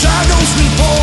Shadows we fall.